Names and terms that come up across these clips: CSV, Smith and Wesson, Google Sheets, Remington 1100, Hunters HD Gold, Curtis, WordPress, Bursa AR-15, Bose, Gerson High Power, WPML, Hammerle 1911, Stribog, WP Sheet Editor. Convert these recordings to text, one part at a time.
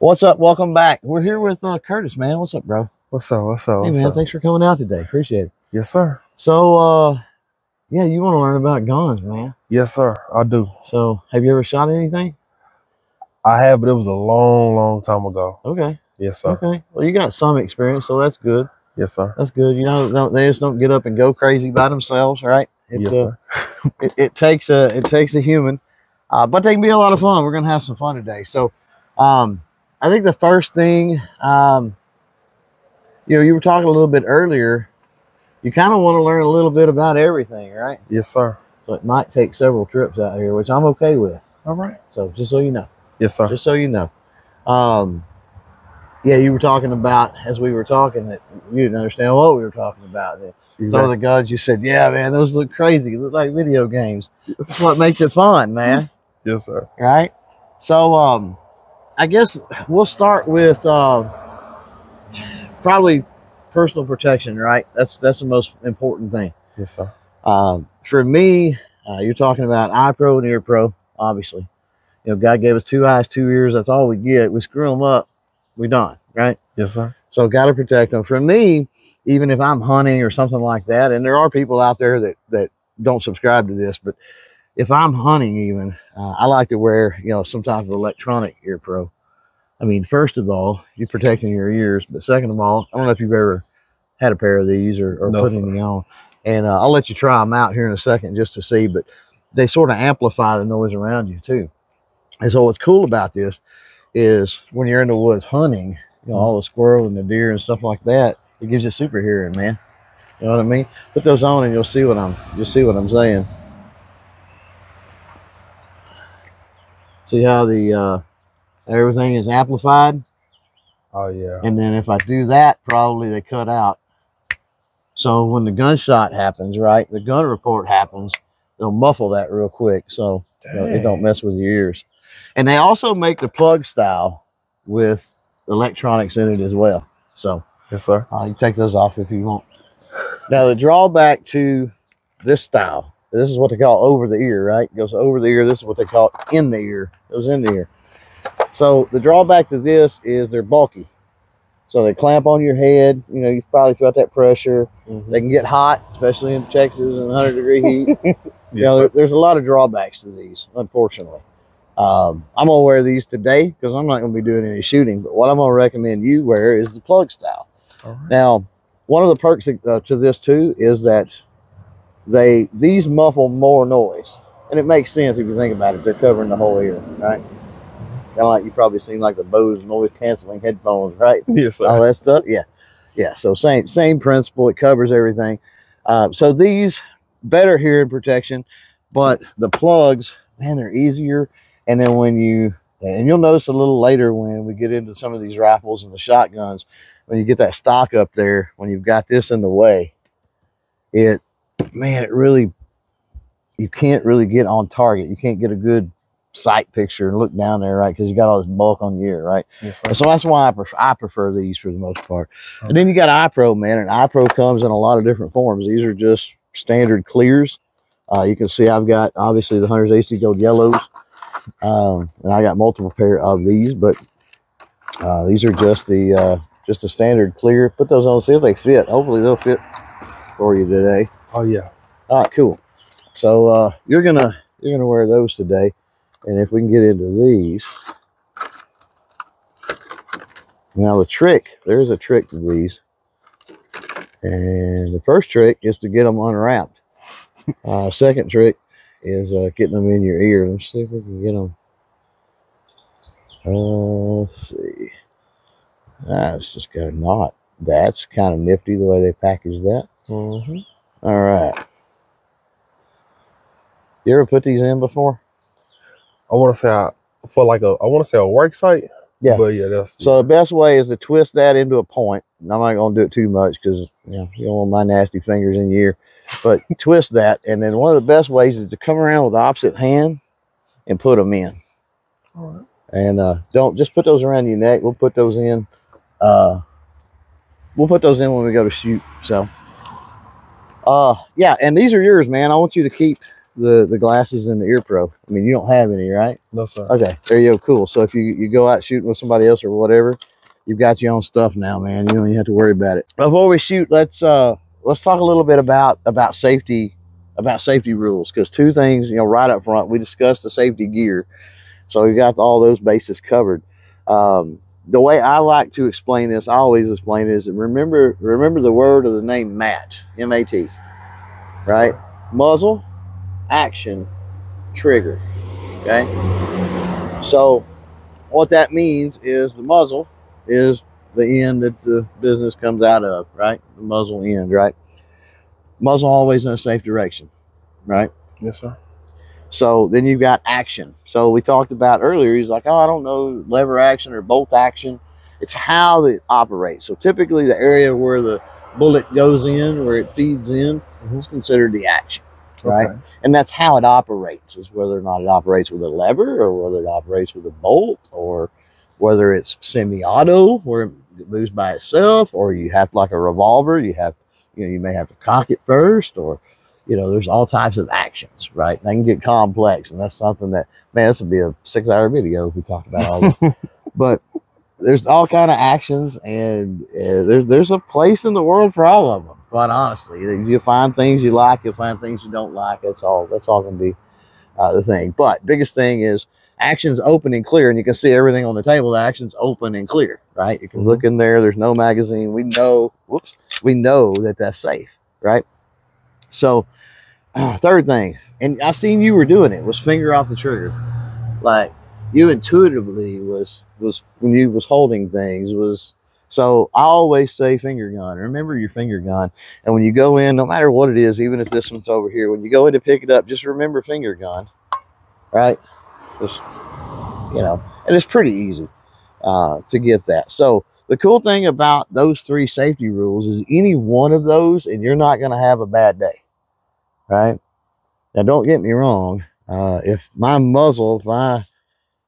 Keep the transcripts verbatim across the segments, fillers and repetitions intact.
What's up? Welcome back. We're here with uh, Curtis, man. What's up, bro? What's up? What's up? What's hey, man. Up? Thanks for coming out today. Appreciate it. Yes, sir. So, uh, yeah, you want to learn about guns, man? Yes, sir. I do. So, have you ever shot anything? I have, but it was a long, long time ago. Okay. Yes, sir. Okay. Well, you got some experience, so that's good. Yes, sir. That's good. You know, they just don't get up and go crazy by themselves, right? It, yes, uh, sir. it, it takes a it takes a human, uh, but they can be a lot of fun. We're gonna have some fun today. So, um, I think the first thing, um, you know, you were talking a little bit earlier. You kind of want to learn a little bit about everything, right? Yes, sir. So it might take several trips out here, which I'm okay with. All right. So just so you know. Yes, sir. Just so you know. Um, yeah, you were talking about, as we were talking, that you didn't understand what we were talking about. That exactly. Some of the guns you said, yeah, man, those look crazy. They look like video games. That's what makes it fun, man. Yes, sir. Right? So um, I guess we'll start with uh, probably personal protection, right? That's that's the most important thing. Yes, sir. Uh, for me, uh, you're talking about eye pro and ear pro, obviously. You know, God gave us two eyes, two ears. That's all we get. We screw them up, we're done, right? Yes, sir. So got to protect them. For me, even if I'm hunting or something like that, and there are people out there that, that don't subscribe to this, but if I'm hunting even, uh, I like to wear, you know, some type of electronic ear pro. I mean, first of all, you're protecting your ears, but second of all, I don't know if you've ever had a pair of these or, or no, put anything on. And uh, I'll let you try them out here in a second just to see, but they sort of amplify the noise around you too. And so what's cool about this is when you're in the woods hunting, you know, all the squirrel and the deer and stuff like that, it gives you super hearing, man. You know what I mean? Put those on and you'll see what I'm you'll see what I'm saying. See how the uh everything is amplified? Oh yeah. And then if I do that, probably they cut out. So when the gunshot happens, right, the gun report happens, they'll muffle that real quick. So you know, it don't mess with your ears. And they also make the plug style with electronics in it as well. So yes, sir. Uh, you take those off if you want. Now the drawback to this style, this is what they call over the ear, right? It goes over the ear. This is what they call in the ear. It goes in the ear. So the drawback to this is they're bulky. So they clamp on your head. You know, you probably felt that pressure. Mm-hmm. They can get hot, especially in Texas in one hundred degree heat. Yes, you know, there, there's a lot of drawbacks to these, unfortunately. Um, I'm going to wear these today because I'm not going to be doing any shooting, but what I'm going to recommend you wear is the plug style. All right. Now, one of the perks uh, to this too is that they these muffle more noise, and it makes sense if you think about it. They're covering the whole ear, right? Kind of like you probably seen like the Bose noise canceling headphones, right? Yes, sir. All that stuff, yeah, yeah. So same same principle. It covers everything. Uh, so these better hearing protection, but the plugs, man, they're easier. And then when you, and you'll notice a little later when we get into some of these rifles and the shotguns, when you get that stock up there, when you've got this in the way, it, man, it really, you can't really get on target. You can't get a good sight picture and look down there, right? Because you got all this bulk on your ear, right? Yes, sir. So that's why I prefer, I prefer these for the most part. Okay. And then you got iPro, man, and iPro comes in a lot of different forms. These are just standard clears. Uh, you can see I've got, obviously, the Hunter's H D Gold Yellows. Um, and I got multiple pair of these, but uh, these are just the uh, just the standard clear. Put those on, see if they fit. Hopefully they'll fit for you today. Oh yeah. All right, cool. So uh, you're gonna you're gonna wear those today, and if we can get into these. Now the trick, there is a trick to these, and the first trick is to get them unwrapped. Uh, second trick is uh, getting them in your ear. Let's see if we can get them. Uh, let's see. Ah, it's just got a knot. That's kind of nifty the way they package that. Mm-hmm. All right. You ever put these in before? I want to say I, for like a I want to say a work site. Yeah. But yeah, that's so yeah. The best way is to twist that into a point. And I'm not gonna do it too much because you know you don't want my nasty fingers in your ear. But twist that, and then one of the best ways is to come around with the opposite hand and put them in. All right. And uh, don't just put those around your neck. We'll put those in. Uh, we'll put those in when we go to shoot. So, uh, yeah. And these are yours, man. I want you to keep the the glasses and the ear probe? I mean, you don't have any, right? No, sir. Okay, there you go. Cool. So if you you go out shooting with somebody else or whatever, you've got your own stuff now, man. You don't even have to worry about it. Before we shoot, let's uh let's talk a little bit about about safety about safety rules, because two things, you know, right up front, we discussed the safety gear, so we got all those bases covered. Um, the way I like to explain this, I always explain it, is remember remember the word of the name MAT, M A T, right? Muzzle, action, trigger. Okay, so what that means is the muzzle is the end that the business comes out of, right? The muzzle end, right? Muzzle always in a safe direction, right? Yes, sir. So then you've got action. So we talked about earlier, he's like, oh, I don't know, lever action or bolt action. It's how it operates. So typically the area where the bullet goes in, where it feeds in, mm-hmm. is considered the action, right? Okay. And that's how it operates, is whether or not it operates with a lever or whether it operates with a bolt, or whether it's semi-auto where it moves by itself, or you have like a revolver, you have, you know, you may have to cock it first, or, you know, there's all types of actions, right? They can get complex, and that's something that, man, this would be a six-hour video if we talked about all this. But there's all kind of actions, and uh, there's there's a place in the world for all of them. Quite honestly, you'll find things you like, you'll find things you don't like. That's all. That's all going to be uh, the thing. But biggest thing is actions open and clear, and you can see everything on the table. The actions open and clear, right? You can mm-hmm. look in there. There's no magazine. We know. Whoops. We know that that's safe, right? So. Uh, third thing, and I seen you were doing it, was finger off the trigger. Like, you intuitively was was when you was holding things was, so I always say finger gun. Remember your finger gun, and when you go in, no matter what it is, even if this one's over here, when you go in to pick it up, just remember finger gun, right? Just, you know, and it's pretty easy uh, to get that. So the cool thing about those three safety rules is any one of those, and you're not going to have a bad day. Right now, don't get me wrong. Uh, if my muzzle, if my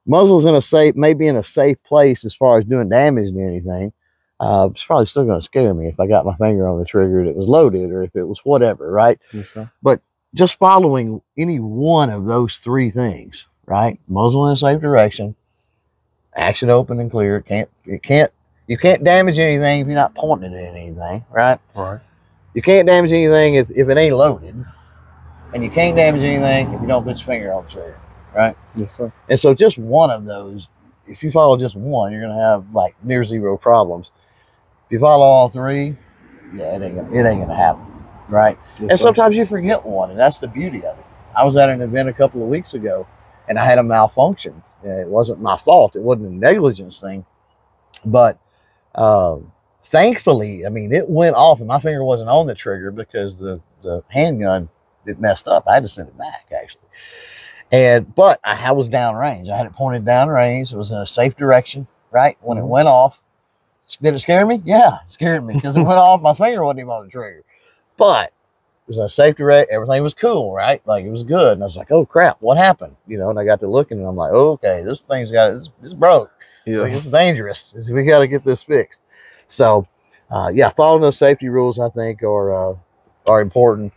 muzzle's in a safe, maybe in a safe place as far as doing damage to anything, uh, it's probably still going to scare me if I got my finger on the trigger and it was loaded, or if it was whatever, right? Yes, sir. But just following any one of those three things, right? Muzzle in a safe direction, action open and clear. It can't, it can't, you can't damage anything if you're not pointing it at anything, right? Right. You can't damage anything if if it ain't loaded. And you can't damage anything if you don't put your finger on the trigger, right? Yes, sir. And so just one of those, if you follow just one, you're going to have like near zero problems. If you follow all three, yeah, it ain't gonna, it ain't going to happen, right? Yes, and sir. Sometimes you forget one, and that's the beauty of it. I was at an event a couple of weeks ago, and I had a malfunction. It wasn't my fault. It wasn't a negligence thing. But um, thankfully, I mean, it went off, and my finger wasn't on the trigger because the, the handgun, it messed up. I had to send it back, actually. And but I, I was downrange. I had it pointed downrange. It was in a safe direction, right? When it went off, did it scare me? Yeah, it scared me because it went off. My finger wasn't even on the trigger, but it was in a safe direction. Everything was cool, right? Like, it was good. And I was like, oh crap, what happened? You know. And I got to looking, and I'm like, oh, okay, this thing's got it's, it's broke. Yeah, like, it's dangerous. We got to get this fixed. So, uh, yeah, following those safety rules, I think, are uh, are important.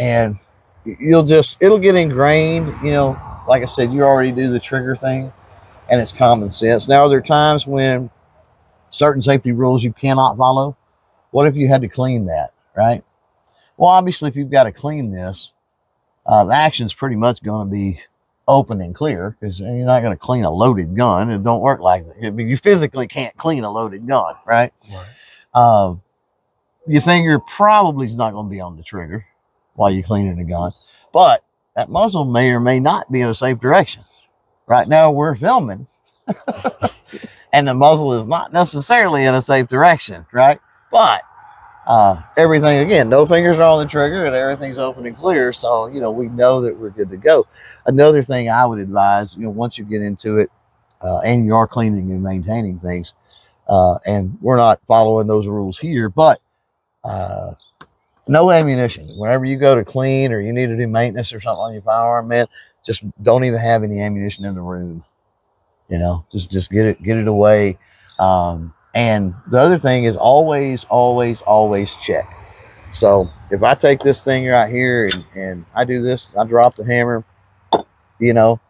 And you'll just, it'll get ingrained, you know, like I said, you already do the trigger thing, and it's common sense. Now, are there times when certain safety rules you cannot follow? What if you had to clean that, right? Well, obviously, if you've got to clean this, uh, the action's pretty much going to be open and clear, because you're not going to clean a loaded gun. It don't work like that. I mean, you physically can't clean a loaded gun, right? Right. Uh, your finger probably is not going to be on the trigger while you're cleaning the gun, but that muzzle may or may not be in a safe direction. Right now we're filming and the muzzle is not necessarily in a safe direction, right? But uh, everything, again, no fingers are on the trigger and everything's open and clear. So, you know, we know that we're good to go. Another thing I would advise, you know, once you get into it uh, and you are cleaning and maintaining things, uh, and we're not following those rules here, but uh, no ammunition. Whenever you go to clean or you need to do maintenance or something on your firearm, man, just don't even have any ammunition in the room. You know, just just get it get it away. Um, and the other thing is always, always, always check. So if I take this thing right here and, and I do this, I drop the hammer, you know,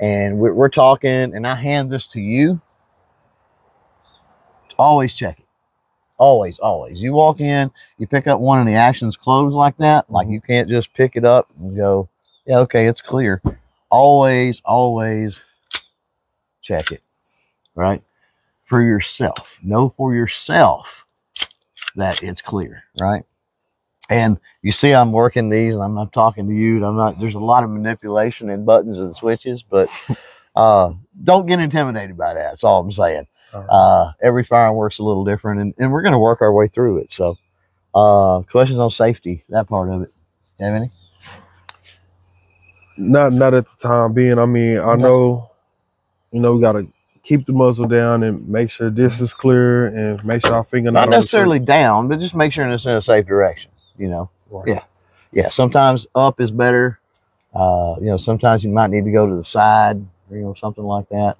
and we're, we're talking and I hand this to you, always check it. Always, always. You walk in, you pick up one and the action's closed like that. Like you can't just pick it up and go, yeah, okay, it's clear. Always, always check it, right? For yourself. Know for yourself that it's clear, right? And you see I'm working these and I'm not talking to you. And I'm not, there's a lot of manipulation in buttons and switches, but uh, don't get intimidated by that. That's all I'm saying. Uh, every firearm works a little different, and, and we're going to work our way through it. So, uh, questions on safety, that part of it. You have any? Not, not at the time being. I mean, I know, you know, we got to keep the muzzle down and make sure this is clear and make sure our finger not, not necessarily down, but just make sure it's in a safe direction, you know? Right. Yeah. Yeah. Sometimes up is better. Uh, you know, sometimes you might need to go to the side, you know, something like that.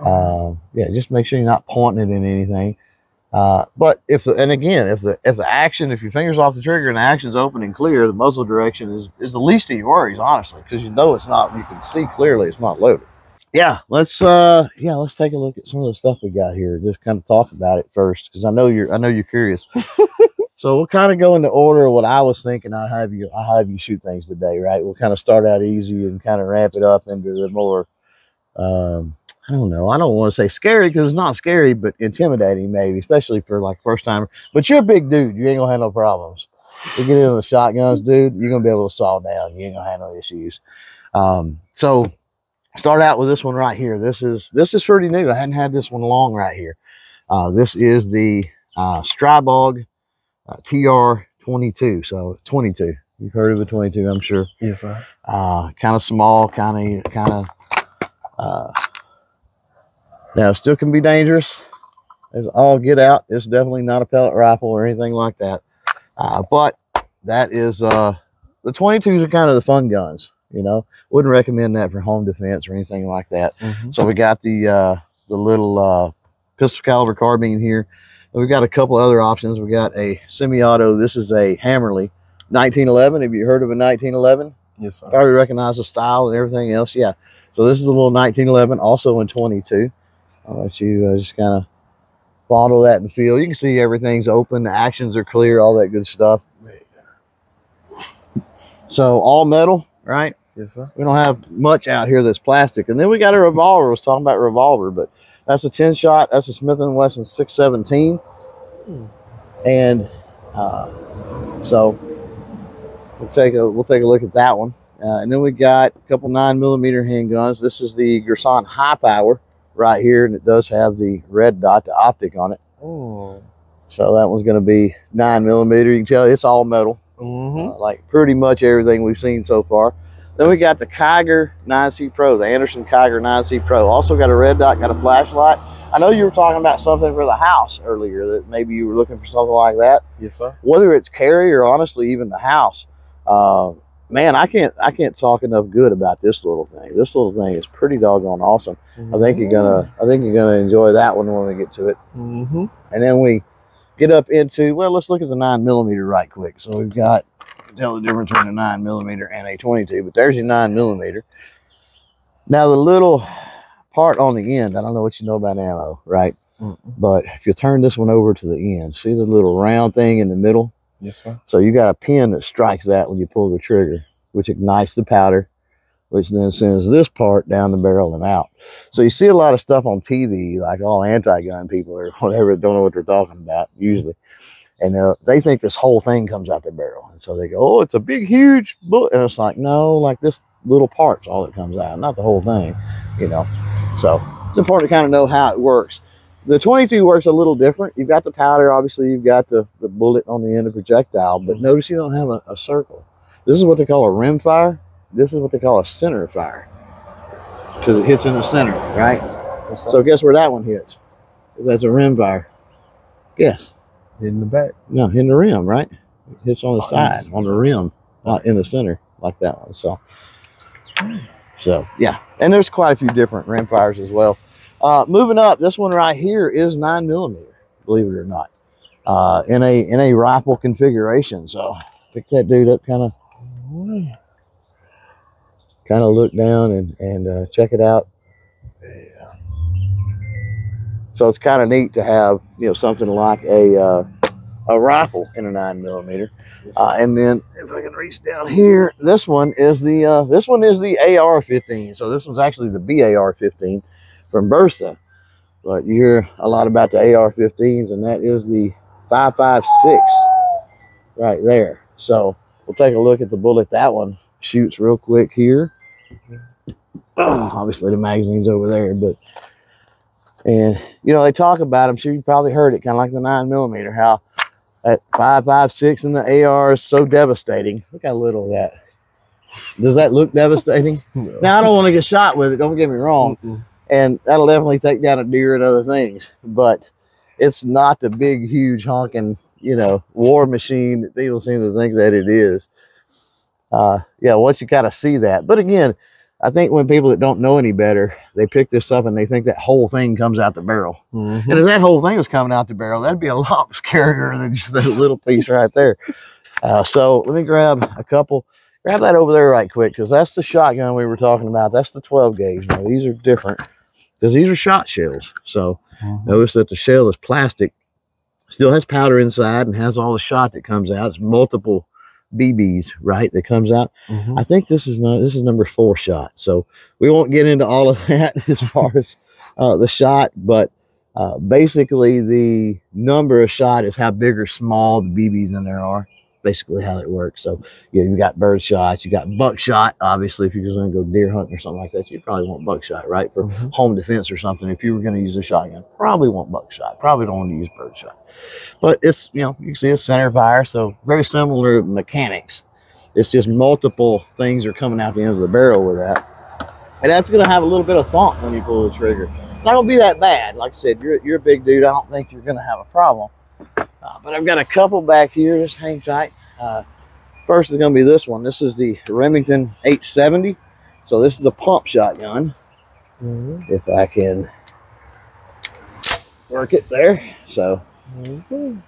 Uh, yeah, just make sure you're not pointing it in anything. Uh, but if, the, and again, if the, if the action, if your finger's off the trigger and the action's open and clear, the muzzle direction is, is the least of your worries, honestly, because you know it's not, you can see clearly it's not loaded. Yeah, let's, uh, yeah, let's take a look at some of the stuff we got here. Just kind of talk about it first, because I know you're, I know you're curious. So we'll kind of go in the order of what I was thinking. I'll have you, I'll have you shoot things today, right? We'll kind of start out easy and kind of ramp it up into the more, um, I don't know. I don't want to say scary because it's not scary, but intimidating maybe, especially for like first timer. But you're a big dude. You ain't gonna have no problems. You get into the shotguns, dude, you're gonna be able to saw down. You ain't gonna have no issues. Um, so start out with this one right here. This is this is pretty new. I hadn't had this one long right here. Uh, this is the uh, Stribog uh, T R twenty-two. So twenty-two. You've heard of a twenty-two, I'm sure. Yes, sir. Uh, kind of small, kind of kind of. Uh, Now, it still can be dangerous. It's all get out. It's definitely not a pellet rifle or anything like that. Uh, but that is, uh, the twenty-twos are kind of the fun guns, you know. Wouldn't recommend that for home defense or anything like that. Mm-hmm. So we got the, uh, the little uh, pistol caliber carbine here. And we've got a couple other options. We got a semi-auto. This is a Hammerle nineteen eleven. Have you heard of a nineteen eleven? Yes, sir. I already recognize the style and everything else. Yeah. So this is a little nineteen eleven, also in twenty-two. I'll let you uh, just kind of bottle that and feel. You can see everything's open. The actions are clear, all that good stuff. So all metal, right? Yes, sir. We don't have much out here that's plastic. And then we got a revolver. I was talking about revolver, but that's a ten shot. That's a Smith and Wesson six seventeen. Hmm. And uh, so we'll take, a, we'll take a look at that one. Uh, and then we got a couple nine millimeter handguns. This is the Gerson High Power right here, and it does have the red dot, the optic on it. Oh. So that one's going to be nine millimeter. You can tell it's all metal, mm-hmm. uh, like pretty much everything we've seen so far. Then we got the Kyger nine C Pro, the Anderson Kyger nine C Pro. Also got a red dot, got a flashlight. I know you were talking about something for the house earlier, that maybe you were looking for something like that. Yes, sir. Whether it's carry or honestly even the house, uh, man, I can't I can't talk enough good about this little thing. This little thing is pretty doggone awesome. Mm-hmm. I think you're gonna I think you're gonna enjoy that one when we get to it. Mm-hmm. And then we get up into, well, let's look at the nine millimeter right quick. So we've got, you can tell the difference between a nine millimeter and a twenty-two, but there's your nine millimeter. Now the little part on the end, I don't know what you know about ammo, right? Mm-hmm. But if you turn this one over to the end, see the little round thing in the middle? Yes, sir. So you got a pin that strikes that when you pull the trigger, which ignites the powder, which then sends this part down the barrel and out. So you see a lot of stuff on T V, like all anti-gun people or whatever, don't know what they're talking about usually. And uh, they think this whole thing comes out the barrel. And so they go, oh, it's a big, huge bullet. And it's like, no, like this little part's all that comes out, not the whole thing, you know. So it's important to kind of know how it works. The twenty-two works a little different. You've got the powder, obviously. You've got the, the bullet on the end of the projectile, but notice you don't have a, a circle. This is what they call a rim fire. This is what they call a center fire because it hits in the center, right? So guess where that one hits? That's a rim fire. Guess. In the back. No, in the rim, right? It hits on the side, on the rim, not in the center like that one. So, so yeah. And there's quite a few different rim fires as well. Uh, moving up, this one right here is nine millimeter, believe it or not. uh, in a in a rifle configuration. So pick that dude up, kind of kind of look down and and uh, check it out. Yeah. So it's kind of neat to have, you know, something like a uh, a rifle in a nine millimeter. Uh, and then if I can reach down here, this one is the uh, this one is the A R fifteen. So this one's actually the B A R fifteen from Bursa. But you hear a lot about the A R fifteens, and that is the five five six right there. So we'll take a look at the bullet. That one shoots real quick here. Oh, obviously the magazine's over there, but and you know they talk about, I'm sure you probably heard it, kind of like the nine millimeter, how that five five six in the A R is so devastating. Look how little of that. Does that look devastating? No. Now, I don't want to get shot with it, don't get me wrong. Mm-mm. And that'll definitely take down a deer and other things. But it's not the big, huge, honking, you know, war machine that people seem to think that it is. Uh, yeah, once you kind of see that. But again, I think when people that don't know any better, they pick this up and they think that whole thing comes out the barrel. Mm-hmm. And if that whole thing was coming out the barrel, that'd be a lot scarier than just that little piece right there. Uh, so let me grab a couple. Grab that over there right quick, because that's the shotgun we were talking about. That's the twelve gauge. Now, these are different because these are shot shells. So mm-hmm. Notice that the shell is plastic, still has powder inside, and has all the shot that comes out. It's multiple B Bs, right, that comes out. Mm-hmm. I think this is not, this is number four shot. So we won't get into all of that as far as uh, the shot, but uh, basically the number of shot is how big or small the B Bs in there are. Basically how it works. So you know, you got bird shots, you got buckshot. Obviously, if you're just going to go deer hunting or something like that, you probably want buckshot, right, for mm-hmm. home defense or something. If you were going to use a shotgun, probably want buckshot. Probably don't want to use bird shot. But it's, you know, you can see it's center fire, so very similar mechanics. It's just multiple things are coming out the end of the barrel with that, and that's going to have a little bit of thump when you pull the trigger. It's not going to be that bad. Like I said, you're you're a big dude. I don't think you're going to have a problem. Uh, but I've got a couple back here. Just hang tight. Uh, first is going to be this one. This is the Remington eight seventy. So this is a pump shotgun. Mm-hmm. If I can work it there. So, mm-hmm.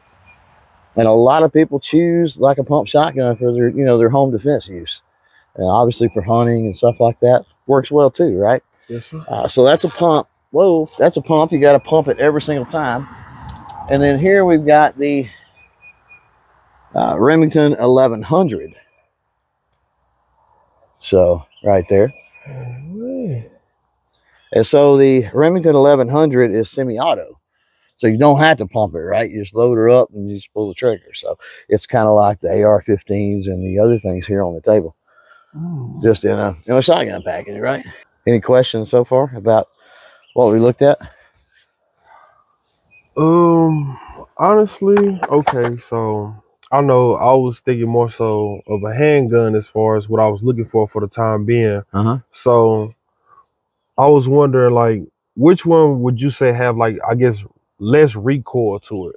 And a lot of people choose like a pump shotgun for their, you know, their home defense use. And obviously for hunting and stuff like that, works well too, right? Yes, sir. Uh, so that's a pump. Whoa, that's a pump. You got to pump it every single time. And then here we've got the uh, Remington eleven hundred. So right there. And so the Remington eleven hundred is semi-auto. So you don't have to pump it, right? You just load her up and you just pull the trigger. So it's kind of like the A R fifteens and the other things here on the table. Oh. Just in a, in a shotgun package, right? Any questions so far about what we looked at? Um, honestly, okay, so I know I was thinking more so of a handgun as far as what I was looking for for the time being. Uh-huh. So I was wondering, like, which one would you say have, like, I guess, less recoil to it?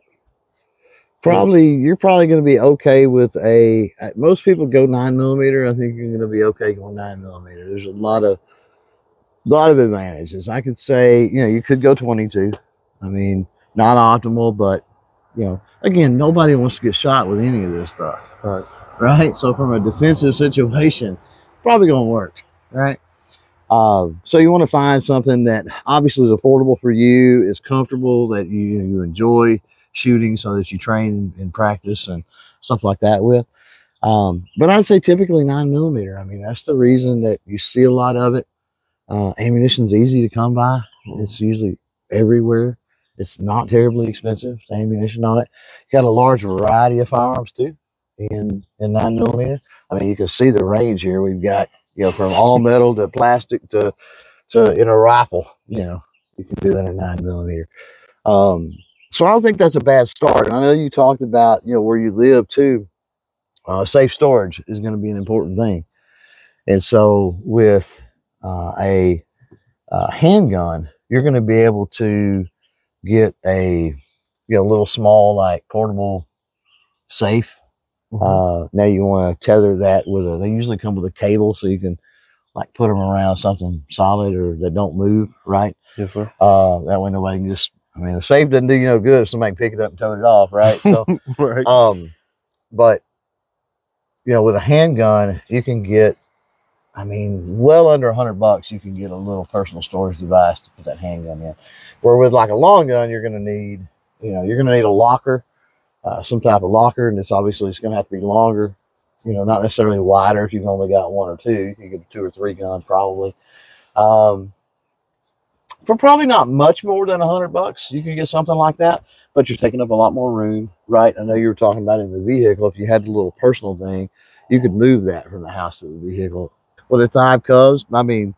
Probably, you're probably going to be okay with a, most people go nine millimeter. I think you're going to be okay going nine millimeter. There's a lot of, a lot of advantages. I could say, you know, you could go twenty-two. I mean, not optimal, but, you know, again, nobody wants to get shot with any of this stuff, right? Right? So from a defensive situation, probably going to work, right? Uh, so you want to find something that obviously is affordable for you, is comfortable, that you, you enjoy shooting so that you train and practice and stuff like that with. Um, but I'd say typically nine millimeter. I mean, that's the reason that you see a lot of it. Uh, ammunition's easy to come by. It's usually everywhere. It's not terribly expensive, ammunition on it. You got a large variety of firearms too in, in nine millimeter. I mean, you can see the range here. We've got, you know, from all metal to plastic to, to in a rifle, you know, you can do that in nine millimeter. Um, so I don't think that's a bad start. And I know you talked about, you know, where you live too, uh, safe storage is going to be an important thing. And so with uh, a, a handgun, you're going to be able to get a, you know, little small, like, portable safe. Mm-hmm. Uh, now you want to tether that with a, they usually come with a cable so you can, like, put them around something solid or they don't move, right? Yes, sir. Uh, that way nobody can just I mean, the safe doesn't do you no good if somebody can pick it up and tote it off, right? So, right. Um, but, you know, with a handgun, you can get, I mean, well under a hundred bucks, you can get a little personal storage device to put that handgun in. Where with like a long gun, you're going to need, you know, you're going to need a locker, uh, some type of locker, and it's obviously it's going to have to be longer, you know, not necessarily wider if you've only got one or two. You can get a two or three gun probably. Um, for probably not much more than a hundred bucks, you can get something like that, but you're taking up a lot more room, right? I know you were talking about in the vehicle, if you had the little personal thing, you could move that from the house to the vehicle. When the time comes, I mean,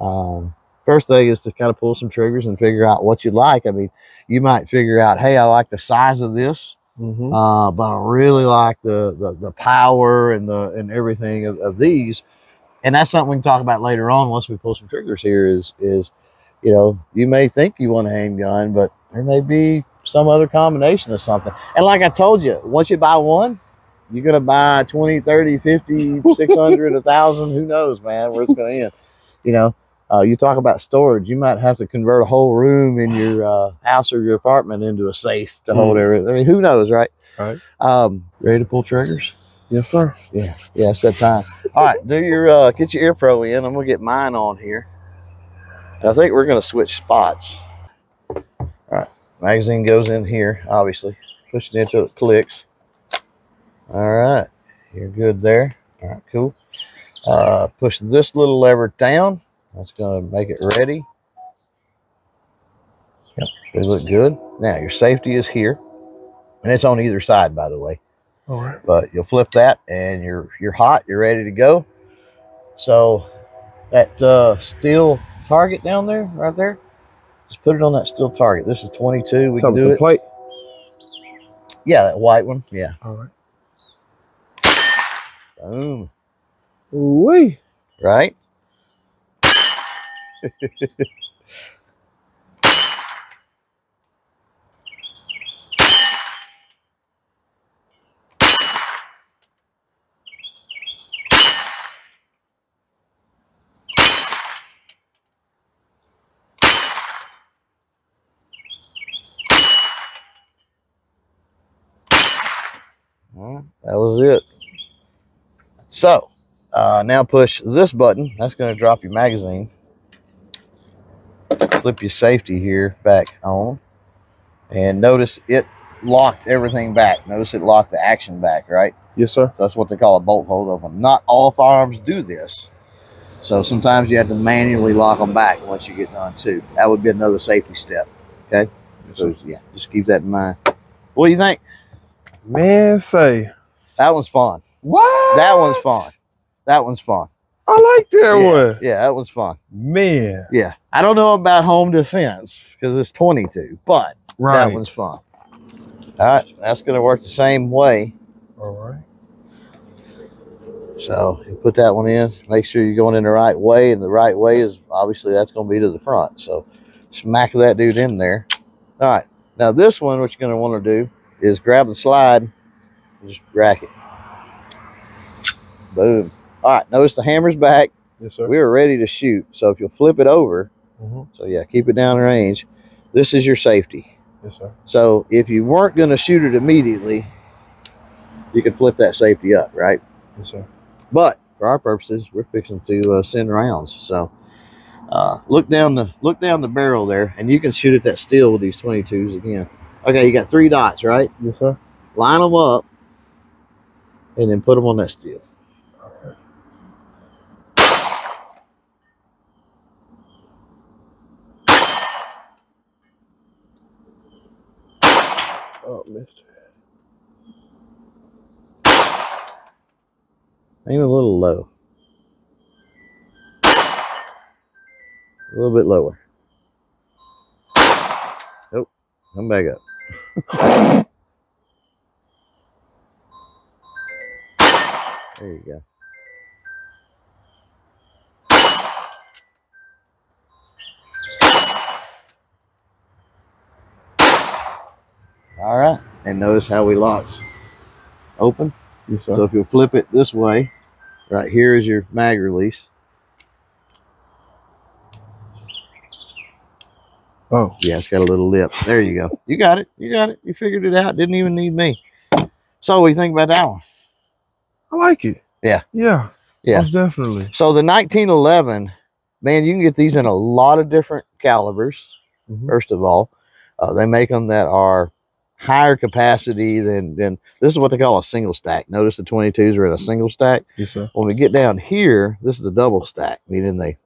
um, first thing is to kind of pull some triggers and figure out what you like. I mean, you might figure out, hey, I like the size of this, mm-hmm. uh, but I really like the, the, the power and the, and everything of, of these. And that's something we can talk about later on once we pull some triggers here is, is, you know, you may think you want a handgun, but there may be some other combination of something. And like I told you, once you buy one, you're going to buy twenty, thirty, fifty, six hundred, a thousand. Who knows, man, where it's going to end. You know, uh, you talk about storage. You might have to convert a whole room in your uh, house or your apartment into a safe to hold everything. I mean, who knows, right? Right. Um, ready to pull triggers? Yes, sir. Yeah. Yeah, it's that time. All right. Do your, uh, get your ear pro in. I'm going to get mine on here. And I think we're going to switch spots. All right. Magazine goes in here, obviously. Push it in until it clicks. All right, you're good there. All right, cool. Uh, push this little lever down. That's gonna make it ready. Yep, they look good. Now your safety is here, and it's on either side, by the way. All right. But you'll flip that, and you're you're hot. You're ready to go. So that uh, steel target down there, right there. Just put it on that steel target. This is twenty-two. We can do it. Plate. Yeah, that white one. Yeah. All right. Boom. Ooh-wee. Right? Well, that was it. So uh, now push this button. That's going to drop your magazine. Flip your safety here back on. And notice it locked everything back. Notice it locked the action back, right? Yes, sir. So that's what they call a bolt hold open. Not all firearms do this. So sometimes you have to manually lock them back once you get done too. That would be another safety step. Okay? Yes, so yeah, just keep that in mind. What do you think? Man, say. That one's fun. What? That one's fun. That one's fun. I like that yeah, one. Yeah, that one's fun. Man. Yeah. I don't know about home defense because it's twenty-two, but right. That one's fun. All right. That's going to work the same way. All right. So you put that one in. Make sure you're going in the right way. And the right way is obviously that's going to be to the front. So smack that dude in there. All right. Now this one, what you're going to want to do is grab the slide and just rack it. Boom. All right, notice the hammer's back. Yes, sir. We are ready to shoot. So if you'll flip it over, mm-hmm. So yeah, keep it down range. This is your safety. Yes, sir. So if you weren't going to shoot it immediately, you could flip that safety up, right? Yes, sir. But for our purposes, we're fixing to uh, send rounds. So uh, look down the look down the barrel there, and you can shoot at that steel with these twenty-twos again. Okay, you got three dots, right? Yes, sir. Line them up, and then put them on that steel. Oh, missed. Aim a little low. A little bit lower. Nope. Oh, come back up. There you go. All right, and notice how we locked open. Yes, sir. So if you'll flip it this way, right here is your mag release. Oh yeah, it's got a little lip. There you go. You got it. You got it. You figured it out. Didn't even need me. So what do you think about that one? I like it. Yeah. Yeah. Yeah. Most definitely. So the nineteen eleven, man, you can get these in a lot of different calibers. Mm-hmm. First of all, uh, they make them that are higher capacity than, than this is what they call a single stack. Notice the twenty-twos are in a single stack. Yes, sir. When we get down here, this is a double stack, meaning they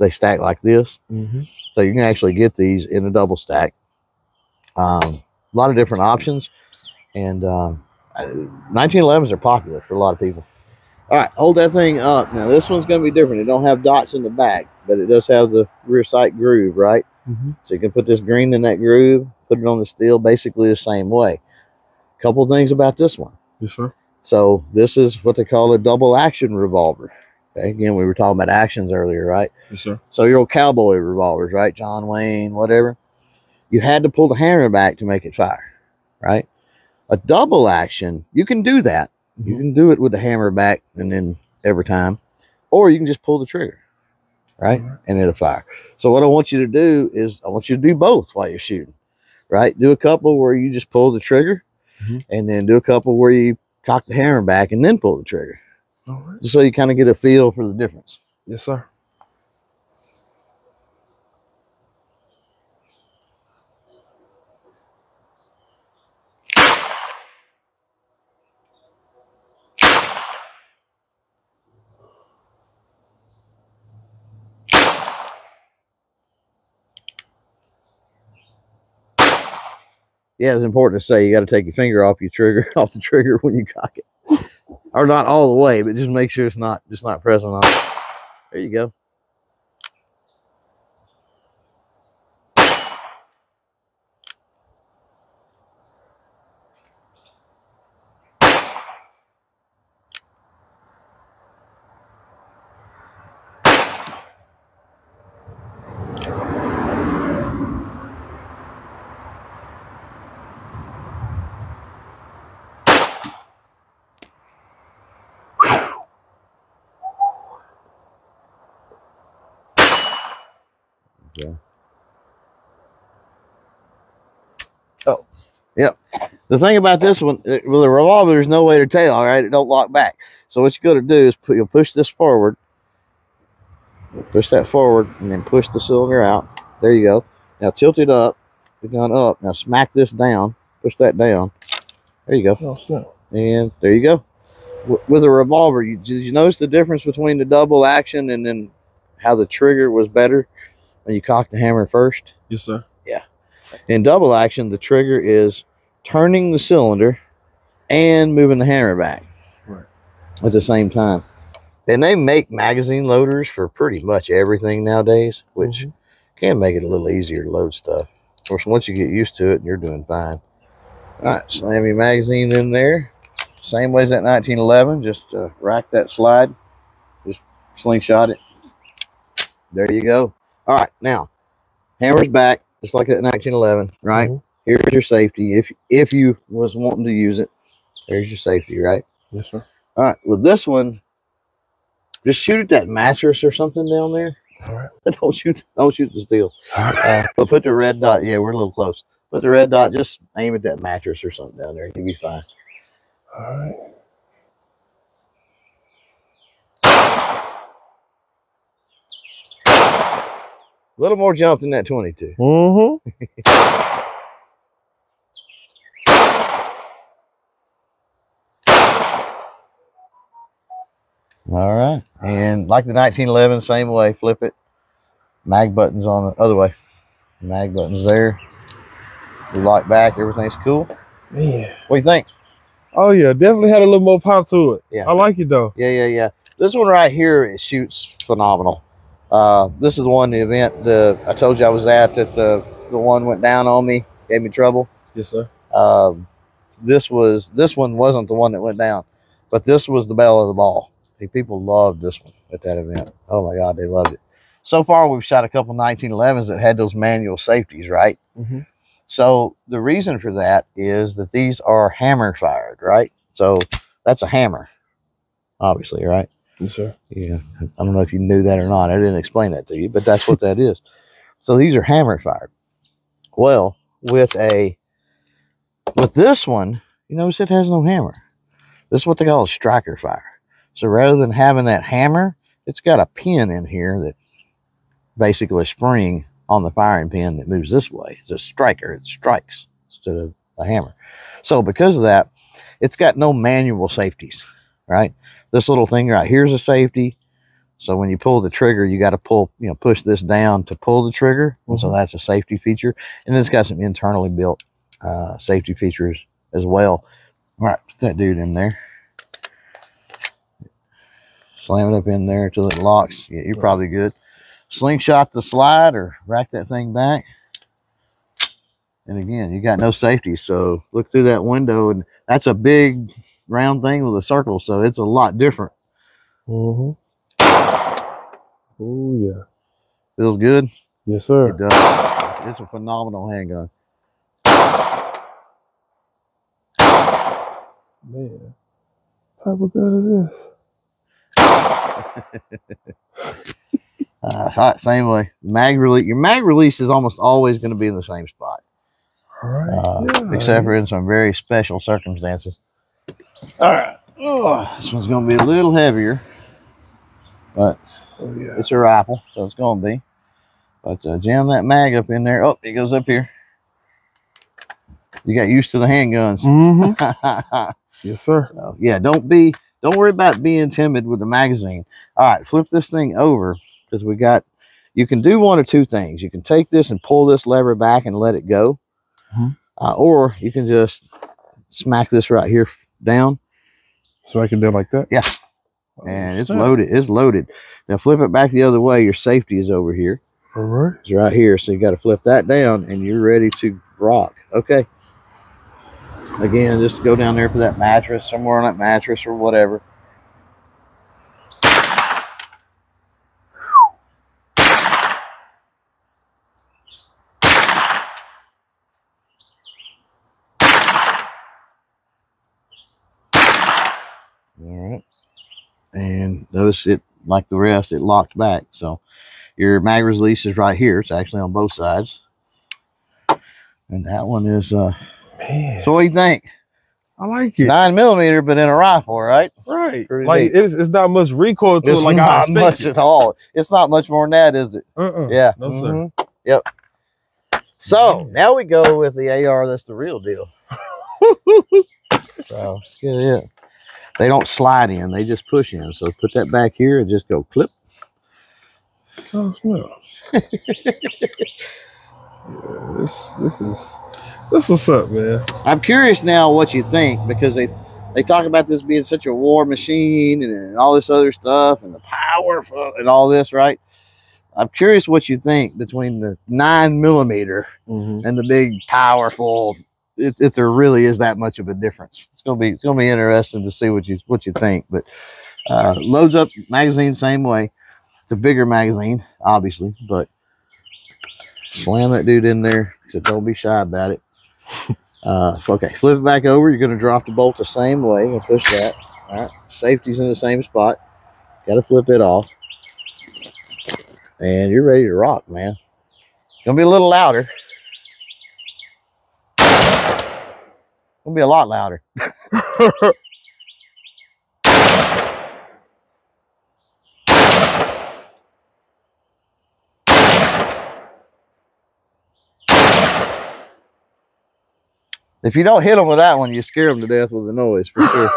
they stack like this. Mm-hmm. So you can actually get these in a double stack. Um, a lot of different options, and uh, nineteen elevens are popular for a lot of people. All right, hold that thing up. Now this one's going to be different. It don't have dots in the back, but it does have the rear sight groove, right? Mm-hmm. So you can put this green in that groove, put it on the steel basically the same way. Couple things about this one. Yes, sir. So this is what they call a double action revolver. Okay, again, we were talking about actions earlier, right? Yes, sir. So your old cowboy revolvers, right? John Wayne, whatever. You had to pull the hammer back to make it fire, right? A double action, you can do that. Mm-hmm. You can do it with the hammer back and then every time, or you can just pull the trigger. Right? Right, and it'll fire. So what I want you to do is I want you to do both while you're shooting, right? Do a couple where you just pull the trigger, mm-hmm. and then do a couple where you cock the hammer back and then pull the trigger. All right. Just so you kind of get a feel for the difference. Yes, sir. Yeah, it's important to say you got to take your finger off your trigger, off the trigger when you cock it, or not all the way, but just make sure it's not just not pressing on. There you go. Yeah. Oh, yep. The thing about this one, it, with a revolver, there's no way to tell, all right? It don't lock back. So what you're going to do is put, you'll push this forward, push that forward, and then push the cylinder out. There you go. Now tilt it up, the gun up. Now smack this down, push that down. There you go. Oh, snap. And there you go. W with a revolver, you, did you notice the difference between the double action and then how the trigger was better? When you cock the hammer first? Yes, sir. Yeah. In double action, the trigger is turning the cylinder and moving the hammer back, right, at the same time. And they make magazine loaders for pretty much everything nowadays, which mm-hmm. can make it a little easier to load stuff. Of course, once you get used to it, you're doing fine. All right, slam your magazine in there. Same way as that nineteen eleven, just uh, rack that slide, just slingshot it. There you go. All right, now, hammer's back, just like that nineteen eleven, right? Mm-hmm. Here's your safety, if if you was wanting to use it. There's your safety, right? Yes, sir. All right, with this one, just shoot at that mattress or something down there. All right. don't, shoot, don't shoot the steel. All right. Uh, but put the red dot, yeah, we're a little close. Put the red dot, just aim at that mattress or something down there. You'll be fine. All right. A little more jump than that twenty-two. Mm-hmm. All right. And like the nineteen eleven, same way. Flip it. Mag buttons on the other way. Mag buttons there. You lock back. Everything's cool. Yeah. What do you think? Oh, yeah. Definitely had a little more pop to it. Yeah. I like it, though. Yeah, yeah, yeah. This one right here, it shoots phenomenal. Uh, this is the one, the event the I told you I was at, that the the one went down on me, gave me trouble. Yes, sir. Um, this was this one wasn't the one that went down, but this was the belle of the ball. See, people loved this one at that event. Oh my God, they loved it. So far, we've shot a couple nineteen elevens that had those manual safeties, right? Mm-hmm. So the reason for that is that these are hammer fired, right? So that's a hammer, obviously, right? Yes, sir. Yeah. I don't know if you knew that or not. I didn't explain that to you, but that's what that is. So these are hammer fired. Well, with a with this one, you notice it has no hammer. This is what they call a striker fire. So rather than having that hammer, it's got a pin in here that basically a spring on the firing pin that moves this way. It's a striker. It strikes instead of a hammer. So because of that, it's got no manual safeties, right? This little thing right here is a safety. So when you pull the trigger, you got to pull, you know, push this down to pull the trigger. Mm-hmm. So that's a safety feature. And it's got some internally built uh, safety features as well. All right, put that dude in there. Slam it up in there till it locks. Yeah, you're probably good. Slingshot the slide or rack that thing back. And again, you got no safety. So look through that window, and that's a big round thing with a circle. So it's a lot different. Mm-hmm. Oh, yeah. Feels good? Yes, sir. It does. It's a phenomenal handgun. Man, what type of gun is this? uh, it's hot, same way. Mag release. Your mag release is almost always going to be in the same spot. All right. Uh, yeah, except for in some very special circumstances. All right. Oh, this one's going to be a little heavier, but oh, yeah. It's a rifle, so it's going to be. But uh, jam that mag up in there. Oh, it goes up here. You got used to the handguns. Mm-hmm. Yes, sir. So, yeah, don't be, don't worry about being timid with the magazine. All right, flip this thing over because we got, you can do one or two things. You can take this and pull this lever back and let it go. Mm-hmm. uh, or you can just smack this right here down. So I can do it like that? Yeah. Oh, and it's loaded. It's loaded. Now flip it back the other way. Your safety is over here. All right. It's right here. So you got to flip that down and you're ready to rock. Okay. Again, just go down there for that mattress, somewhere on that mattress or whatever. All right. And notice it, like the rest, it locked back. So your mag release is right here. It's actually on both sides. And that one is... uh Man. So what do you think? I like it. Nine millimeter, but in a rifle, right? Right. Pretty like it's, it's not much recoil to it's it. Like not much it. At all. It's not much more than that, is it? Uh-uh. Yeah. No, mm-hmm. Sir. Yep. So man. Now we go with the A R. That's the real deal. So let's get it. They don't slide in; they just push in. So put that back here and just go clip. Oh no. Yeah, this this is. That's what's up, man. I'm curious now what you think, because they they talk about this being such a war machine and, and all this other stuff and the powerful and all this, right? I'm curious what you think between the nine millimeter mm-hmm. and the big powerful, if, if there really is that much of a difference. It's gonna be it's gonna be interesting to see what you what you think. But uh, loads up magazine same way. It's a bigger magazine, obviously, but slam that dude in there. So don't be shy about it. Uh, okay, flip it back over. You're going to drop the bolt the same way and push that. All right, safety's in the same spot. Got to flip it off, and you're ready to rock, man. It's gonna be a little louder. It's gonna be a lot louder. If you don't hit them with that one, you scare them to death with the noise, for sure.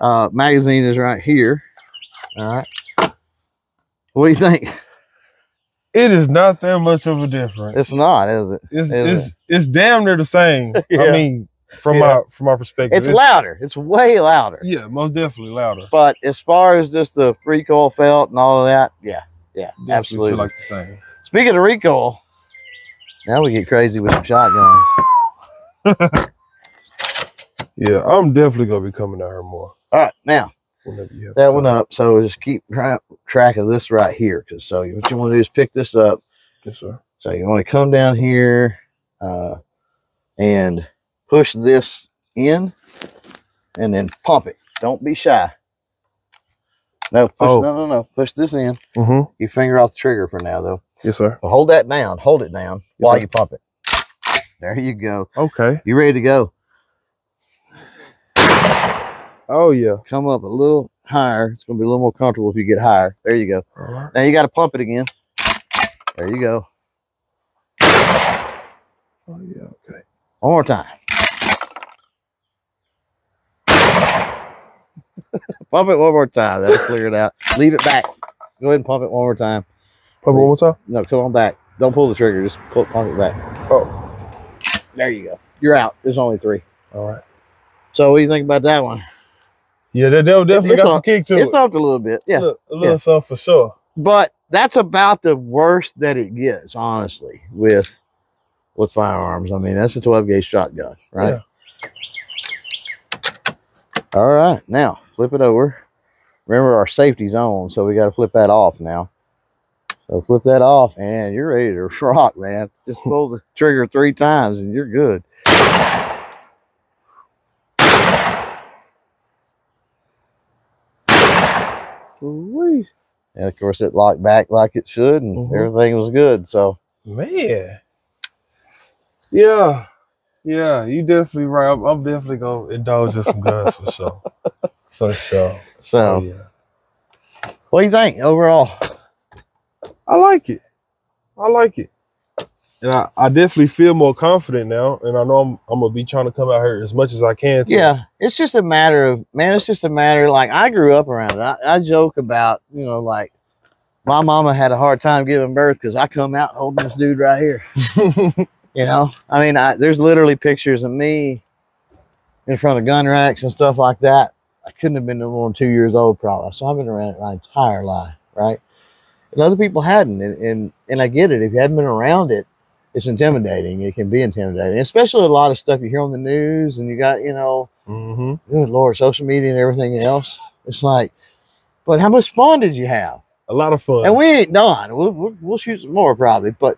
Uh, magazine is right here. All right. What do you think? It is not that much of a difference. It's not, is it? It's, is it's, it? It's damn near the same. Yeah. I mean, from, yeah. my, from my perspective. It's, it's louder. It's way louder. Yeah, most definitely louder. But as far as just the recoil felt and all of that, yeah, yeah, definitely absolutely. Feel like the same. Speaking of recoil, now we get crazy with some shotguns. Yeah, I'm definitely gonna be coming out here more. All right, now that time. One up. So just keep tra track of this right here, because so what you want to do is pick this up. Yes, sir. So you want to come down here uh, and push this in, and then pump it. Don't be shy. No, push, oh. no, no, no. Push this in. Mm-hmm. You finger off the trigger for now, though. Yes, sir. Well, hold that down. Hold it down yes, while sir. You pump it. There you go. Okay. You ready to go? Oh, yeah. Come up a little higher. It's going to be a little more comfortable if you get higher. There you go. All right. Now you got to pump it again. There you go. Oh, yeah. Okay. One more time. Pump it one more time. That'll clear it out. Leave it back. Go ahead and pump it one more time. Pump it one more time? No, come on back. Don't pull the trigger. Just pull, pump it back. Oh. There you go. You're out. There's only three. All right. So what do you think about that one? Yeah, that definitely got some kick to it. It's up a little bit. Yeah. A little, a little yeah. soft for sure. But that's about the worst that it gets, honestly, with with firearms. I mean, that's a twelve gauge shotgun, right? Yeah. All right. Now, flip it over. Remember, our safety's on, so we got to flip that off now. So flip that off, and you're ready to rock, man. Just pull the trigger three times, and you're good. And of course it locked back like it should and mm-hmm. everything was good. So man, yeah, yeah, you definitely right. I'm, I'm definitely gonna indulge in some guns for sure, for sure. So oh, yeah. What do you think overall? I like it. I like it, and I, I definitely feel more confident now. And I know I'm I'm gonna be trying to come out here as much as I can. To yeah. It's just a matter of, man, it's just a matter of, like, I grew up around it. I, I joke about, you know, like, my mama had a hard time giving birth because I come out holding this dude right here. You know? I mean, I, there's literally pictures of me in front of gun racks and stuff like that. I couldn't have been no more than two years old probably. So I've been around it my entire life, right? And other people hadn't. And, and, and I get it. If you hadn't been around it, it's intimidating. It can be intimidating, especially a lot of stuff you hear on the news and you got, you know, mm-hmm. good Lord, social media and everything else. It's like, but how much fun did you have? A lot of fun. And we ain't done. We'll, we'll, we'll shoot some more probably, but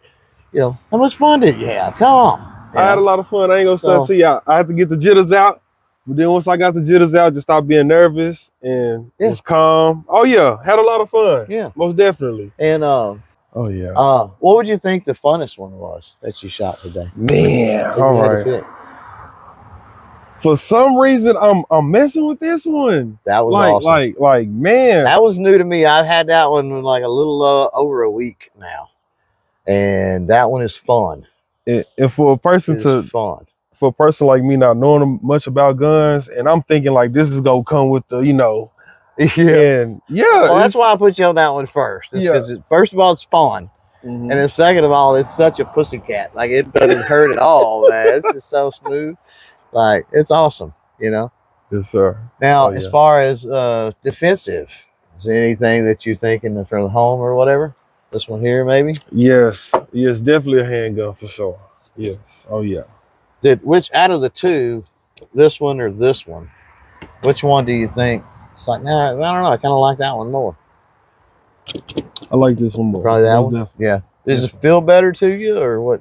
you know, how much fun did you have? Come on. I know? Had a lot of fun. I ain't gonna start so, to you. I, I had to get the jitters out. But then once I got the jitters out, just stopped being nervous and yeah. was calm. Oh yeah. Had a lot of fun. Yeah. Most definitely. And, um, uh, oh yeah. Uh, what would you think the funnest one was that you shot today? Man, all right. For some reason, I'm I'm messing with this one. That was like awesome. like like man. That was new to me. I've had that one like a little uh, over a week now, and that one is fun. And, and for a person it to fun. For a person like me not knowing much about guns, and I'm thinking like this is gonna come with the you know. Yeah, and yeah. Well, that's why I put you on that one first. It's because yeah. first of all, it's fun, mm-hmm. and then second of all, it's such a pussycat. Like it doesn't hurt at all, man. It's just so smooth. Like it's awesome, you know. Yes, sir. Now, oh, yeah. as far as uh, defensive, is there anything that you thinking for the home or whatever? This one here, maybe. Yes, yes, definitely a handgun for sure. Yes. Oh yeah. Did which out of the two, this one or this one, which one do you think? It's like, nah, I don't know. I kind of like that one more. I like this one more. Probably that Most one. Definitely. Yeah. Does yes, it feel better to you or what?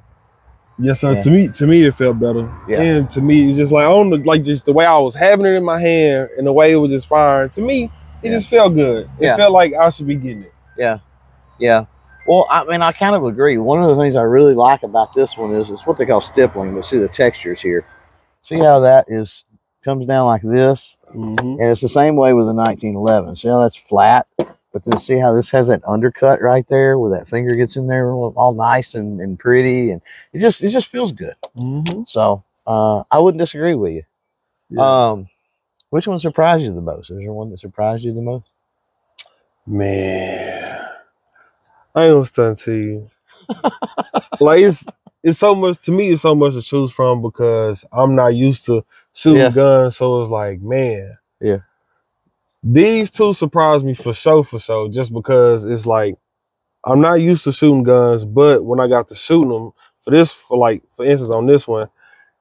Yes, sir. Yeah. To me, to me, it felt better. Yeah. And to me, it's just like on the like just the way I was having it in my hand and the way it was just firing. To me, it yeah. just felt good. It yeah. felt like I should be getting it. Yeah. Yeah. Well, I mean, I kind of agree. One of the things I really like about this one is it's what they call stippling. But see the textures here. See how that is. Comes down like this, mm-hmm. and it's the same way with the nineteen eleven. See how that's flat, but then see how this has that undercut right there where that finger gets in there all nice and, and pretty, and it just it just feels good. Mm-hmm. So uh, I wouldn't disagree with you. Yeah. Um, which one surprised you the most? Is there one that surprised you the most? Man, I ain't gonna stunt to you. Like it's it's so much to me. It's so much to choose from because I'm not used to shooting yeah. guns, so it's like, man, yeah. These two surprised me for sure, for sure, just because it's like I'm not used to shooting guns, but when I got to shooting them for this, for like for instance on this one,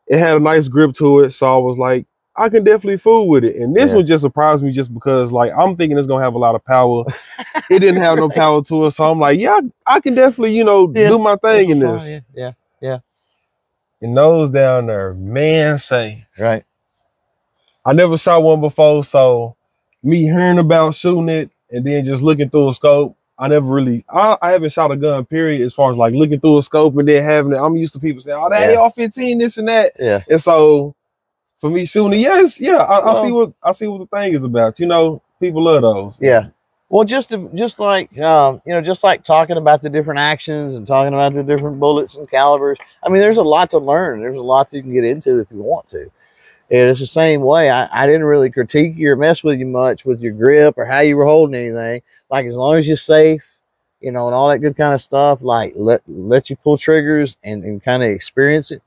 it had a nice grip to it, so I was like, I can definitely fool with it. And this yeah. one just surprised me, just because like I'm thinking it's gonna have a lot of power. It didn't have no power to it, so I'm like, yeah, I, I can definitely you know yeah. do my thing in this. Oh, yeah, yeah, yeah. And those down there, man, say. Right. I never shot one before, so me hearing about shooting it and then just looking through a scope, I never really, I, I haven't shot a gun, period, as far as like looking through a scope and then having it. I'm used to people saying, oh, that yeah. A R fifteen, this and that. Yeah. And so for me shooting it, yes, yeah, I, I um, see what I see what the thing is about. You know, people love those. Yeah. Well, just to, just like um, you know, just like talking about the different actions and talking about the different bullets and calibers. I mean, there's a lot to learn. There's a lot that you can get into if you want to. And it's the same way. I, I didn't really critique you or mess with you much with your grip or how you were holding anything. Like, as long as you're safe, you know, and all that good kind of stuff. Like, let let you pull triggers and, and kind of experience it.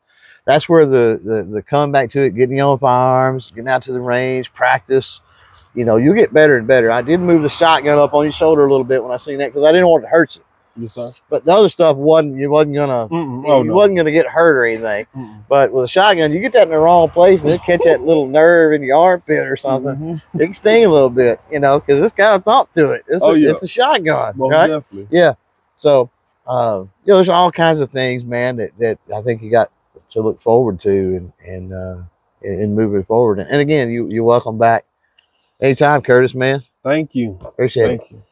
That's where the, the the come back to it, getting your own firearms, getting out to the range, practice. You know, you'll get better and better. I did move the shotgun up on your shoulder a little bit when I seen that because I didn't want it to hurt you. Yes, sir. But the other stuff wasn't, you wasn't gonna, mm-mm, you, oh, you no. wasn't gonna get hurt or anything. Mm-mm. But with a shotgun, you get that in the wrong place and it catch that little nerve in your armpit or something. Mm-hmm. It can sting a little bit, you know, because it's got a thought to it. It's, oh, a, yeah. it's a shotgun, well, right? Definitely. Yeah. So, uh, you know, there's all kinds of things, man, that that I think you got to look forward to and and uh, and moving forward. And again, you you're welcome back. Anytime, Curtis, man. Thank you. Appreciate it. Thank you.